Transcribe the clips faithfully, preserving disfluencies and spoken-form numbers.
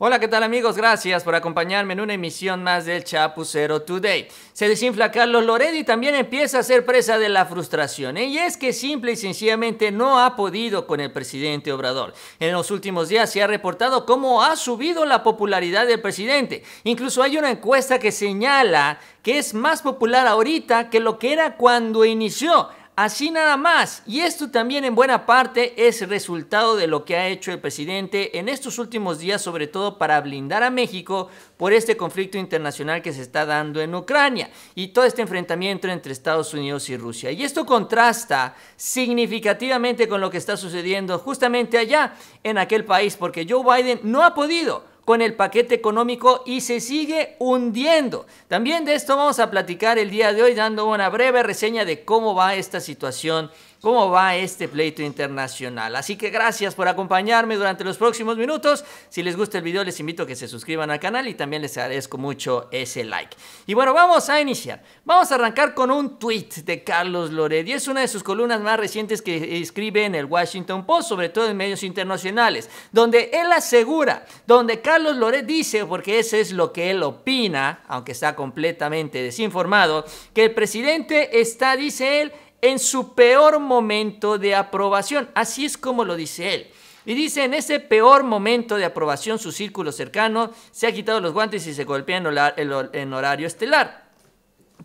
Hola, ¿qué tal amigos? Gracias por acompañarme en una emisión más del Chapucero Today. Se desinfla Carlos Loret y también empieza a ser presa de la frustración. ¿eh? Y es que simple y sencillamente no ha podido con el presidente Obrador. En los últimos días se ha reportado cómo ha subido la popularidad del presidente. Incluso hay una encuesta que señala que es más popular ahorita que lo que era cuando inició. Así nada más, y esto también en buena parte es resultado de lo que ha hecho el presidente en estos últimos días, sobre todo para blindar a México por este conflicto internacional que se está dando en Ucrania y todo este enfrentamiento entre Estados Unidos y Rusia. Y esto contrasta significativamente con lo que está sucediendo justamente allá en aquel país, porque Joe Biden no ha podido con el paquete económico y se sigue hundiendo. También de esto vamos a platicar el día de hoy, dando una breve reseña de cómo va esta situación, cómo va este pleito internacional. Así que gracias por acompañarme durante los próximos minutos. Si les gusta el video, les invito a que se suscriban al canal y también les agradezco mucho ese like. Y bueno, vamos a iniciar. Vamos a arrancar con un tweet de Carlos Loret, y es una de sus columnas más recientes que escribe en el Washington Post, sobre todo en medios internacionales, donde él asegura, donde Carlos Carlos Loret dice, porque eso es lo que él opina, aunque está completamente desinformado, que el presidente está, dice él, en su peor momento de aprobación. Así es como lo dice él. Y dice, en ese peor momento de aprobación, su círculo cercano se ha quitado los guantes y se golpea en horario estelar.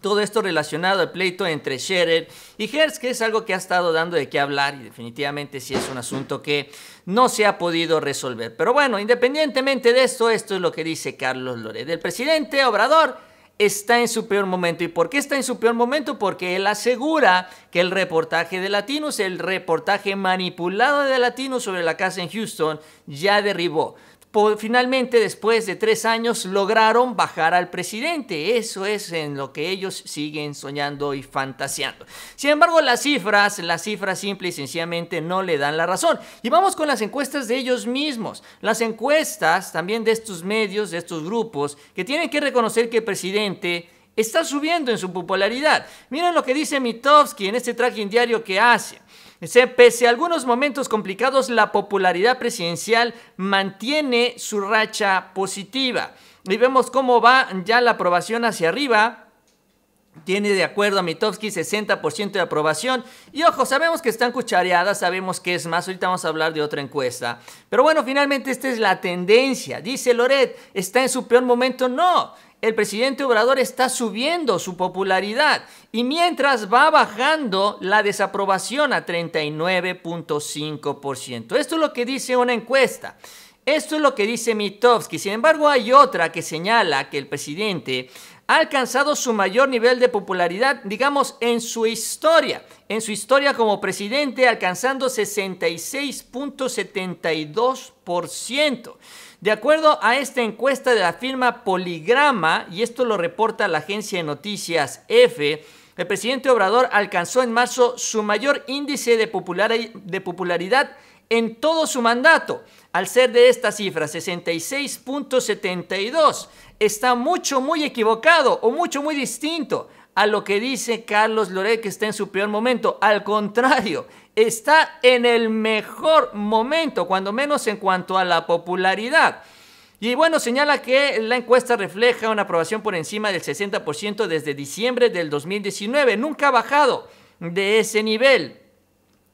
Todo esto relacionado al pleito entre Scherer y Hertz, que es algo que ha estado dando de qué hablar y definitivamente sí es un asunto que no se ha podido resolver. Pero bueno, independientemente de esto, esto es lo que dice Carlos Loret. El presidente Obrador está en su peor momento. ¿Y por qué está en su peor momento? Porque él asegura que el reportaje de Latinos, el reportaje manipulado de Latinos sobre la casa en Houston, ya derribó. Finalmente, después de tres años, lograron bajar al presidente. Eso es en lo que ellos siguen soñando y fantaseando. Sin embargo, las cifras, las cifras simple y sencillamente no le dan la razón. Y vamos con las encuestas de ellos mismos. Las encuestas también de estos medios, de estos grupos, que tienen que reconocer que el presidente está subiendo en su popularidad. Miren lo que dice Mitofsky en este tracking diario que hace. Pese a algunos momentos complicados, la popularidad presidencial mantiene su racha positiva. Y vemos cómo va ya la aprobación hacia arriba. Tiene, de acuerdo a Mitofsky, sesenta por ciento de aprobación. Y ojo, sabemos que están cuchareadas, sabemos que es más. Ahorita vamos a hablar de otra encuesta. Pero bueno, finalmente esta es la tendencia. Dice Loret, ¿está en su peor momento? No. El presidente Obrador está subiendo su popularidad y mientras va bajando la desaprobación a treinta y nueve punto cinco por ciento. Esto es lo que dice una encuesta. Esto es lo que dice Mitofsky. Sin embargo, hay otra que señala que el presidente ha alcanzado su mayor nivel de popularidad, digamos, en su historia. En su historia como presidente, alcanzando sesenta y seis punto setenta y dos por ciento. De acuerdo a esta encuesta de la firma Poligrama, y esto lo reporta la agencia de noticias E F E, el presidente Obrador alcanzó en marzo su mayor índice de popularidad en todo su mandato. Al ser de esta cifra, sesenta y seis punto setenta y dos, está mucho, muy equivocado o mucho, muy distinto a lo que dice Carlos Loret, que está en su peor momento. Al contrario, está en el mejor momento, cuando menos en cuanto a la popularidad. Y bueno, señala que la encuesta refleja una aprobación por encima del sesenta por ciento desde diciembre del dos mil diecinueve. Nunca ha bajado de ese nivel.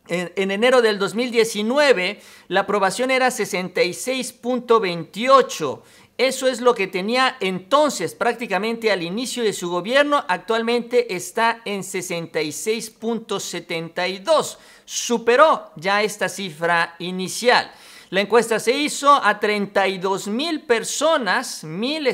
En, en enero del dos mil diecinueve, la aprobación era sesenta y seis punto veintiocho. Eso es lo que tenía entonces, prácticamente al inicio de su gobierno. Actualmente está en sesenta y seis punto setenta y dos. Superó ya esta cifra inicial. La encuesta se hizo a treinta y dos mil personas, mil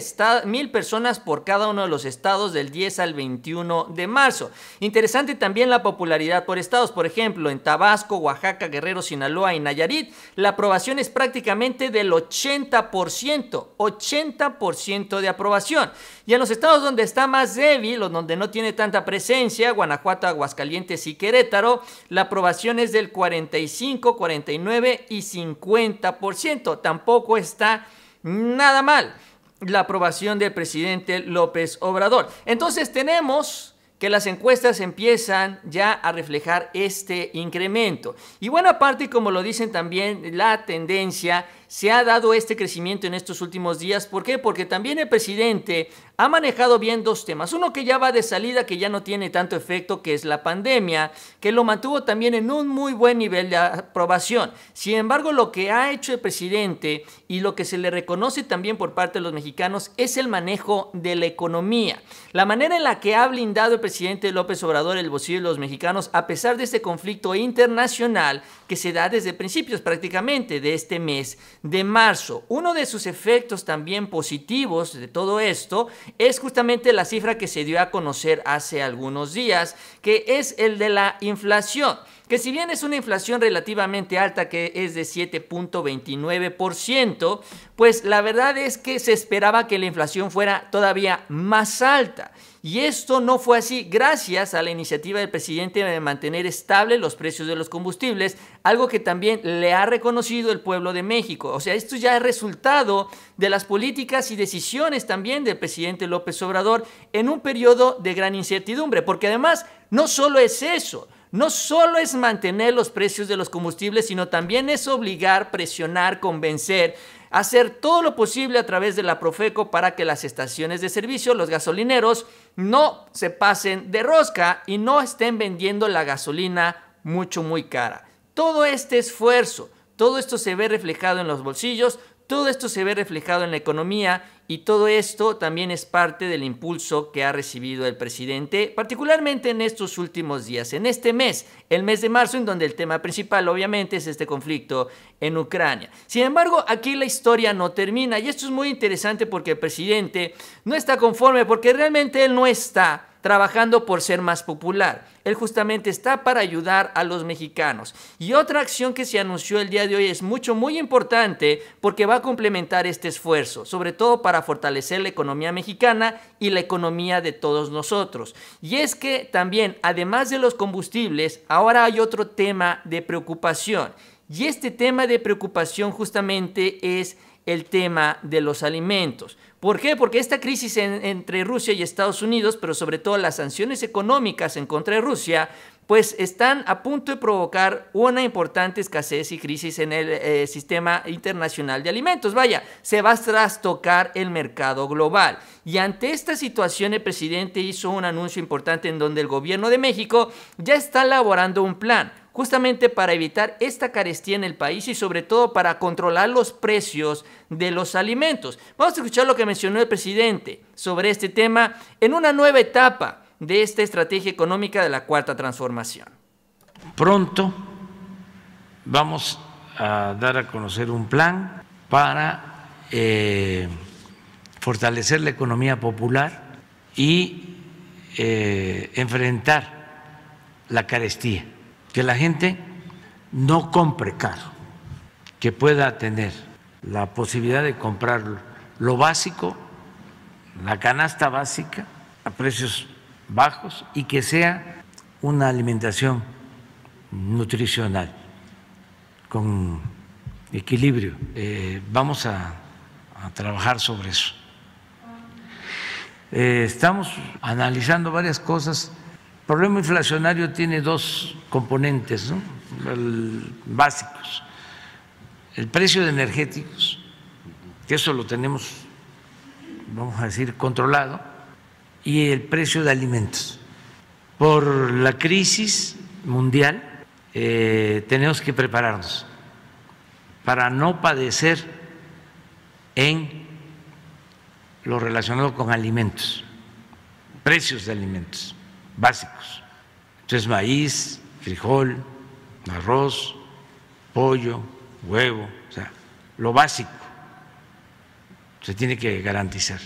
personas por cada uno de los estados del diez al veintiuno de marzo. Interesante también la popularidad por estados. Por ejemplo, en Tabasco, Oaxaca, Guerrero, Sinaloa y Nayarit, la aprobación es prácticamente del ochenta por ciento, ochenta por ciento de aprobación. Y en los estados donde está más débil, o donde no tiene tanta presencia, Guanajuato, Aguascalientes y Querétaro, la aprobación es del cuarenta y cinco, cuarenta y nueve y cincuenta por ciento. Tampoco está nada mal la aprobación del presidente López Obrador. Entonces tenemos que las encuestas empiezan ya a reflejar este incremento. Y bueno, aparte, como lo dicen también, la tendencia se ha dado este crecimiento en estos últimos días. ¿Por qué? Porque también el presidente ha manejado bien dos temas. Uno que ya va de salida, que ya no tiene tanto efecto, que es la pandemia, que lo mantuvo también en un muy buen nivel de aprobación. Sin embargo, lo que ha hecho el presidente y lo que se le reconoce también por parte de los mexicanos es el manejo de la economía. La manera en la que ha blindado el presidente López Obrador el bolsillo de los mexicanos a pesar de este conflicto internacional que se da desde principios prácticamente de este mes de marzo. Uno de sus efectos también positivos de todo esto es justamente la cifra que se dio a conocer hace algunos días, que es el de la inflación, que si bien es una inflación relativamente alta, que es de siete punto veintinueve por ciento, pues la verdad es que se esperaba que la inflación fuera todavía más alta. Y esto no fue así gracias a la iniciativa del presidente de mantener estable los precios de los combustibles, algo que también le ha reconocido el pueblo de México. O sea, esto ya es resultado de las políticas y decisiones también del presidente López Obrador en un periodo de gran incertidumbre, porque además no solo es eso. No solo es mantener los precios de los combustibles, sino también es obligar, presionar, convencer, hacer todo lo posible a través de la Profeco para que las estaciones de servicio, los gasolineros, no se pasen de rosca y no estén vendiendo la gasolina mucho, muy cara. Todo este esfuerzo, todo esto se ve reflejado en los bolsillos, todo esto se ve reflejado en la economía y todo esto también es parte del impulso que ha recibido el presidente, particularmente en estos últimos días, en este mes, el mes de marzo, en donde el tema principal obviamente es este conflicto en Ucrania. Sin embargo, aquí la historia no termina y esto es muy interesante porque el presidente no está conforme, porque realmente él no está trabajando por ser más popular. Él justamente está para ayudar a los mexicanos. Y otra acción que se anunció el día de hoy es mucho, muy importante porque va a complementar este esfuerzo, sobre todo para fortalecer la economía mexicana y la economía de todos nosotros. Y es que también, además de los combustibles, ahora hay otro tema de preocupación. Y este tema de preocupación justamente es el tema de los alimentos. ¿Por qué? Porque esta crisis en, entre Rusia y Estados Unidos, pero sobre todo las sanciones económicas en contra de Rusia, pues están a punto de provocar una importante escasez y crisis en el eh, sistema internacional de alimentos. Vaya, se va a trastocar el mercado global. Y ante esta situación, el presidente hizo un anuncio importante en donde el gobierno de México ya está elaborando un plan, justamente para evitar esta carestía en el país y sobre todo para controlar los precios de los alimentos. Vamos a escuchar lo que mencionó el presidente sobre este tema en una nueva etapa de esta estrategia económica de la Cuarta Transformación. Pronto vamos a dar a conocer un plan para eh, fortalecer la economía popular y eh, enfrentar la carestía. Que la gente no compre caro, que pueda tener la posibilidad de comprar lo básico, la canasta básica, a precios bajos y que sea una alimentación nutricional, con equilibrio. Eh, vamos a, a trabajar sobre eso. Eh, estamos analizando varias cosas. El problema inflacionario tiene dos componentes, ¿no? El, básicos. El precio de energéticos, que eso lo tenemos, vamos a decir, controlado, y el precio de alimentos. Por la crisis mundial eh, tenemos que prepararnos para no padecer en lo relacionado con alimentos, precios de alimentos básicos. Entonces, maíz, frijol, arroz, pollo, huevo, o sea, lo básico se tiene que garantizar.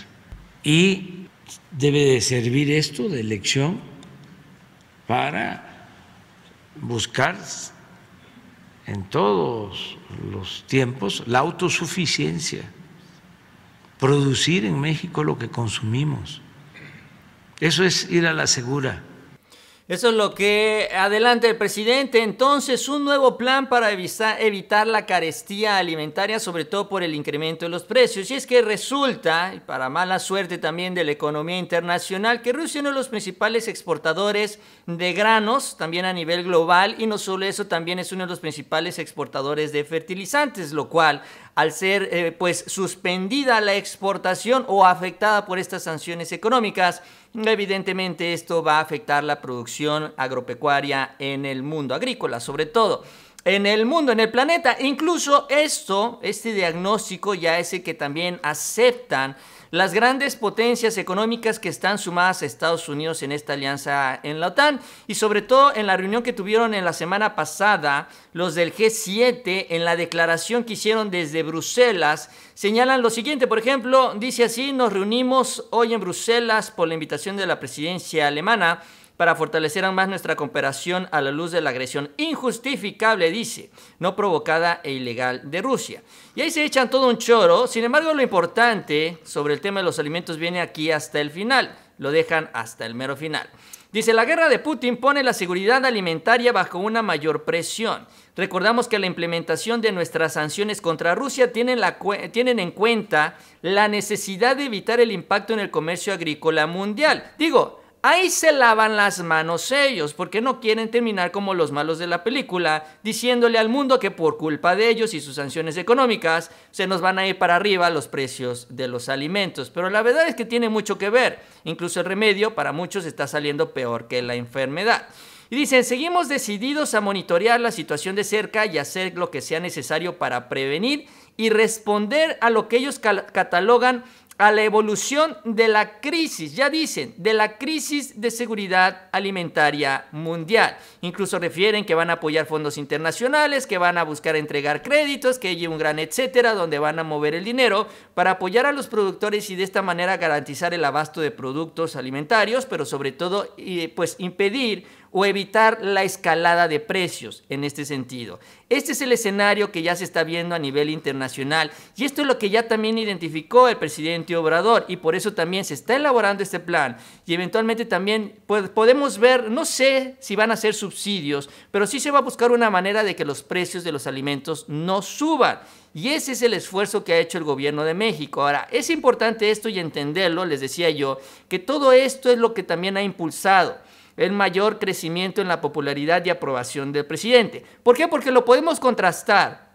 Y debe de servir esto de lección para buscar en todos los tiempos la autosuficiencia, producir en México lo que consumimos. Eso es ir a la segura. Eso es lo que adelanta el presidente. Entonces, un nuevo plan para evitar la carestía alimentaria, sobre todo por el incremento de los precios. Y es que resulta, y para mala suerte también de la economía internacional, que Rusia es uno de los principales exportadores de granos, también a nivel global, y no solo eso, también es uno de los principales exportadores de fertilizantes, lo cual al ser eh, pues suspendida la exportación o afectada por estas sanciones económicas, evidentemente esto va a afectar la producción agropecuaria en el mundo, agrícola sobre todo, en el mundo, en el planeta. Incluso esto, este diagnóstico ya es el que también aceptan las grandes potencias económicas que están sumadas a Estados Unidos en esta alianza en la OTAN, y sobre todo en la reunión que tuvieron en la semana pasada los del G siete, en la declaración que hicieron desde Bruselas, señalan lo siguiente. Por ejemplo, dice así: nos reunimos hoy en Bruselas por la invitación de la presidencia alemana para fortalecer aún más nuestra cooperación a la luz de la agresión injustificable, dice, no provocada e ilegal de Rusia. Y ahí se echan todo un choro. Sin embargo, lo importante sobre el tema de los alimentos viene aquí hasta el final, lo dejan hasta el mero final. Dice: la guerra de Putin pone la seguridad alimentaria bajo una mayor presión. Recordamos que la implementación de nuestras sanciones contra Rusia tienen, la tienen en cuenta la necesidad de evitar el impacto en el comercio agrícola mundial. Digo, ahí se lavan las manos ellos, porque no quieren terminar como los malos de la película, diciéndole al mundo que por culpa de ellos y sus sanciones económicas se nos van a ir para arriba los precios de los alimentos. Pero la verdad es que tiene mucho que ver. Incluso el remedio para muchos está saliendo peor que la enfermedad. Y dicen: seguimos decididos a monitorear la situación de cerca y hacer lo que sea necesario para prevenir y responder a lo que ellos catalogan a la evolución de la crisis, ya dicen, de la crisis de seguridad alimentaria mundial. Incluso refieren que van a apoyar fondos internacionales, que van a buscar entregar créditos, que hay un gran etcétera, donde van a mover el dinero para apoyar a los productores y de esta manera garantizar el abasto de productos alimentarios, pero sobre todo pues impedir o evitar la escalada de precios en este sentido. Este es el escenario que ya se está viendo a nivel internacional, y esto es lo que ya también identificó el presidente Obrador, y por eso también se está elaborando este plan. Y eventualmente también pues, podemos ver, no sé si van a ser subsidios, pero sí se va a buscar una manera de que los precios de los alimentos no suban. Y ese es el esfuerzo que ha hecho el gobierno de México. Ahora, es importante esto y entenderlo, les decía yo, que todo esto es lo que también ha impulsado el mayor crecimiento en la popularidad y aprobación del presidente. ¿Por qué? Porque lo podemos contrastar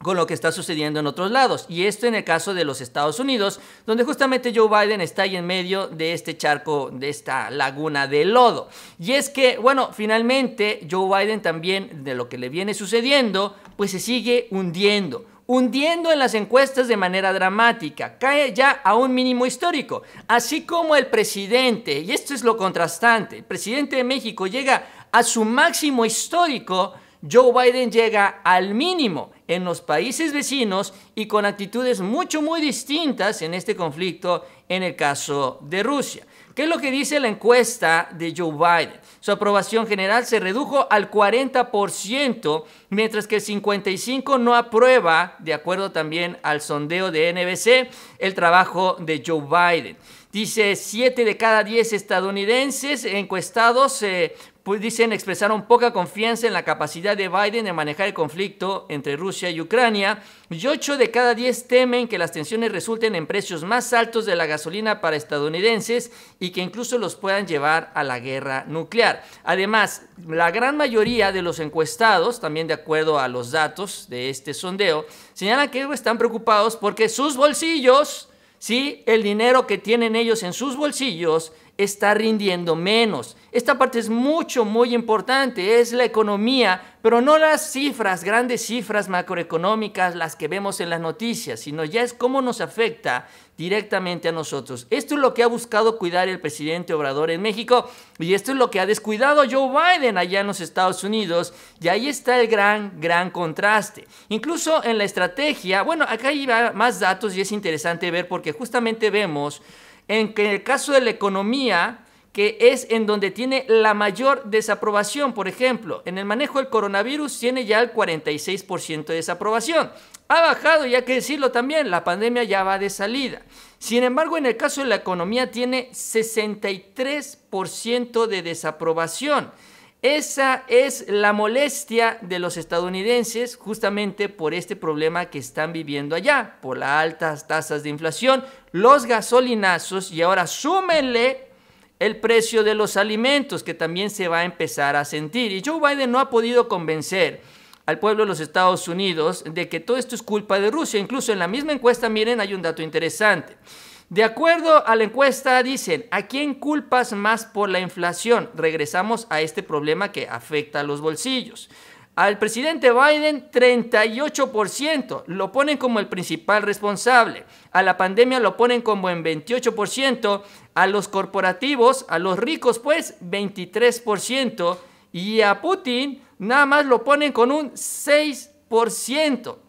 con lo que está sucediendo en otros lados, y esto en el caso de los Estados Unidos, donde justamente Joe Biden está ahí en medio de este charco, de esta laguna de lodo. Y es que, bueno, finalmente Joe Biden también, de lo que le viene sucediendo, pues se sigue hundiendo. hundiendo en las encuestas de manera dramática, cae ya a un mínimo histórico, así como el presidente, y esto es lo contrastante, el presidente de México llega a su máximo histórico, Joe Biden llega al mínimo en los países vecinos y con actitudes mucho muy distintas en este conflicto en el caso de Rusia. ¿Qué es lo que dice la encuesta de Joe Biden? Su aprobación general se redujo al cuarenta por ciento, mientras que el cincuenta y cinco por ciento no aprueba, de acuerdo también al sondeo de N B C, el trabajo de Joe Biden. Dice siete de cada diez estadounidenses encuestados eh, pues dicen expresaron poca confianza en la capacidad de Biden de manejar el conflicto entre Rusia y Ucrania, y ocho de cada diez temen que las tensiones resulten en precios más altos de la gasolina para estadounidenses y que incluso los puedan llevar a la guerra nuclear. Además, la gran mayoría de los encuestados, también de acuerdo a los datos de este sondeo, señalan que están preocupados porque sus bolsillos, sí, el dinero que tienen ellos en sus bolsillos está rindiendo menos. Esta parte es mucho, muy importante, es la economía, pero no las cifras, grandes cifras macroeconómicas, las que vemos en las noticias, sino ya es cómo nos afecta directamente a nosotros. Esto es lo que ha buscado cuidar el presidente Obrador en México, y esto es lo que ha descuidado Joe Biden allá en los Estados Unidos, y ahí está el gran, gran contraste. Incluso en la estrategia, bueno, acá hay más datos y es interesante ver porque justamente vemos en que en el caso de la economía, que es en donde tiene la mayor desaprobación, por ejemplo, en el manejo del coronavirus tiene ya el cuarenta y seis por ciento de desaprobación. Ha bajado, y hay que decirlo también, la pandemia ya va de salida. Sin embargo, en el caso de la economía tiene sesenta y tres por ciento de desaprobación. Esa es la molestia de los estadounidenses justamente por este problema que están viviendo allá, por las altas tasas de inflación, los gasolinazos, y ahora súmenle el precio de los alimentos que también se va a empezar a sentir. Y Joe Biden no ha podido convencer al pueblo de los Estados Unidos de que todo esto es culpa de Rusia. Incluso en la misma encuesta, miren, hay un dato interesante. De acuerdo a la encuesta, dicen, ¿a quién culpas más por la inflación? Regresamos a este problema que afecta a los bolsillos. Al presidente Biden, treinta y ocho por ciento, lo ponen como el principal responsable. A la pandemia lo ponen como en veintiocho por ciento. A los corporativos, a los ricos, pues, veintitrés por ciento. Y a Putin nada más lo ponen con un seis por ciento.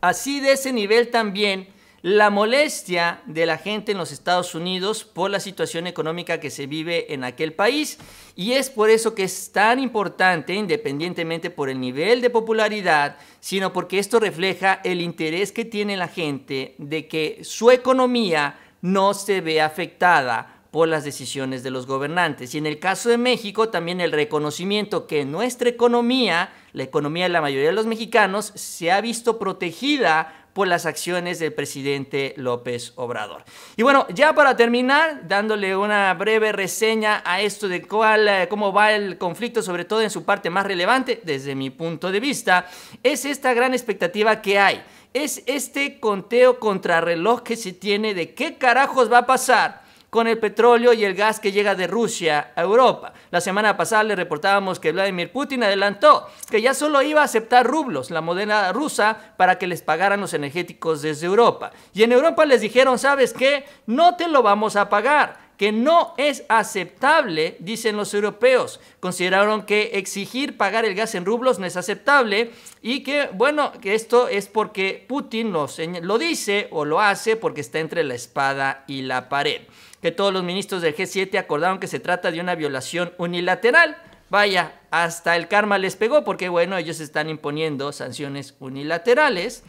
Así de ese nivel también la molestia de la gente en los Estados Unidos por la situación económica que se vive en aquel país, y es por eso que es tan importante, independientemente por el nivel de popularidad, sino porque esto refleja el interés que tiene la gente de que su economía no se ve afectada por las decisiones de los gobernantes. Y en el caso de México, también el reconocimiento que nuestra economía, la economía de la mayoría de los mexicanos, se ha visto protegida por las acciones del presidente López Obrador. Y bueno, ya para terminar, dándole una breve reseña a esto de cuál, cómo va el conflicto, sobre todo en su parte más relevante, desde mi punto de vista, es esta gran expectativa que hay. Es este conteo contrarreloj que se tiene de qué carajos va a pasar con el petróleo y el gas que llega de Rusia a Europa. La semana pasada le reportábamos que Vladimir Putin adelantó que ya solo iba a aceptar rublos, la moneda rusa, para que les pagaran los energéticos desde Europa. Y en Europa les dijeron, ¿sabes qué? No te lo vamos a pagar, que no es aceptable, dicen los europeos. Consideraron que exigir pagar el gas en rublos no es aceptable y que, bueno, que esto es porque Putin lo, lo dice o lo hace porque está entre la espada y la pared. Que todos los ministros del G siete acordaron que se trata de una violación unilateral. Vaya, hasta el karma les pegó porque, bueno, ellos están imponiendo sanciones unilaterales.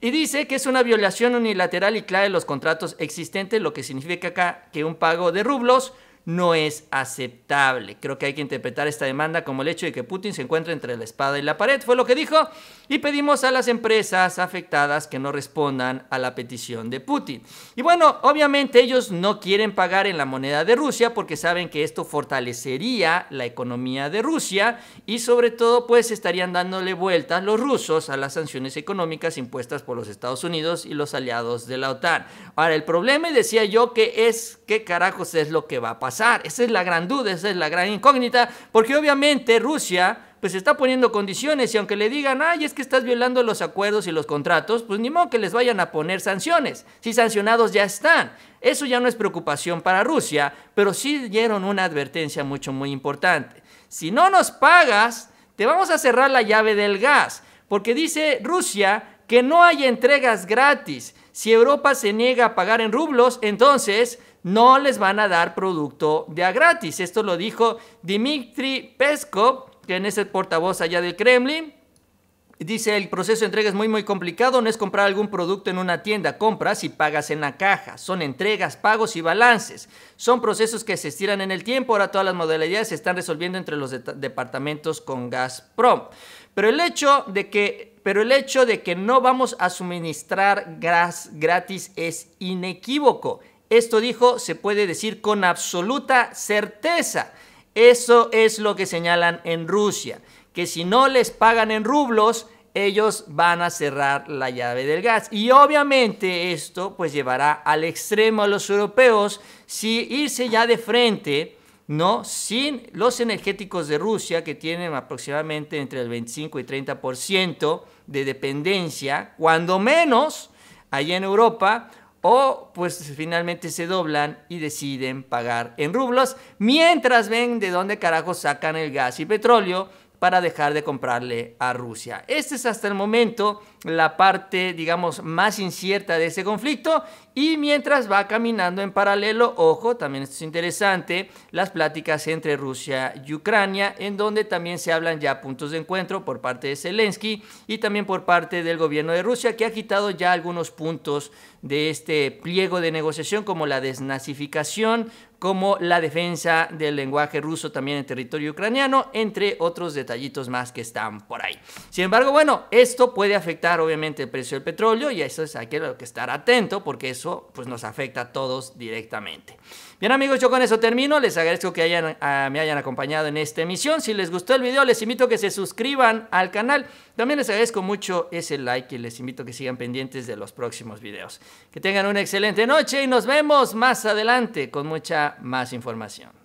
Y dice que es una violación unilateral y clara de los contratos existentes, lo que significa acá que un pago de rublos no es aceptable. Creo que hay que interpretar esta demanda como el hecho de que Putin se encuentra entre la espada y la pared, fue lo que dijo, y pedimos a las empresas afectadas que no respondan a la petición de Putin. Y bueno, obviamente ellos no quieren pagar en la moneda de Rusia porque saben que esto fortalecería la economía de Rusia y sobre todo pues estarían dándole vueltas los rusos a las sanciones económicas impuestas por los Estados Unidos y los aliados de la OTAN. Ahora, el problema, decía yo, que es qué carajos es lo que va a pasar. Pasar. Esa es la gran duda, esa es la gran incógnita, porque obviamente Rusia pues está poniendo condiciones y aunque le digan, ay, es que estás violando los acuerdos y los contratos, pues ni modo que les vayan a poner sanciones, si sancionados ya están. Eso ya no es preocupación para Rusia, pero sí dieron una advertencia mucho muy importante. Si no nos pagas, te vamos a cerrar la llave del gas, porque dice Rusia que no hay entregas gratis. Si Europa se niega a pagar en rublos, entonces no les van a dar producto de a gratis. Esto lo dijo Dmitry Peskov, que es el portavoz allá del Kremlin. Dice, el proceso de entrega es muy, muy complicado. No es comprar algún producto en una tienda. Compras y pagas en la caja. Son entregas, pagos y balances. Son procesos que se estiran en el tiempo. Ahora todas las modalidades se están resolviendo entre los de- departamentos con Gazprom. Pero el hecho de que Pero el hecho de que no vamos a suministrar gas gratis es inequívoco. Esto dijo, se puede decir con absoluta certeza. Eso es lo que señalan en Rusia, que si no les pagan en rublos, ellos van a cerrar la llave del gas. Y obviamente esto pues llevará al extremo a los europeos si irse ya de frente, ¿no? Sin los energéticos de Rusia, que tienen aproximadamente entre el veinticinco y treinta por ciento de dependencia, cuando menos, allá en Europa, o pues finalmente se doblan y deciden pagar en rublos, mientras ven de dónde carajo sacan el gas y petróleo para dejar de comprarle a Rusia. Esta es hasta el momento la parte, digamos, más incierta de ese conflicto, y mientras va caminando en paralelo, ojo, también esto es interesante, las pláticas entre Rusia y Ucrania, en donde también se hablan ya puntos de encuentro por parte de Zelensky y también por parte del gobierno de Rusia, que ha quitado ya algunos puntos de este pliego de negociación, como la desnazificación, como la defensa del lenguaje ruso también en territorio ucraniano, entre otros detallitos más que están por ahí. Sin embargo, bueno, esto puede afectar afectar obviamente el precio del petróleo, y eso es hay que estar atento porque eso pues, nos afecta a todos directamente. Bien amigos, yo con eso termino. Les agradezco que hayan, a, me hayan acompañado en esta emisión. Si les gustó el video, les invito a que se suscriban al canal. También les agradezco mucho ese like y les invito a que sigan pendientes de los próximos videos. Que tengan una excelente noche y nos vemos más adelante con mucha más información.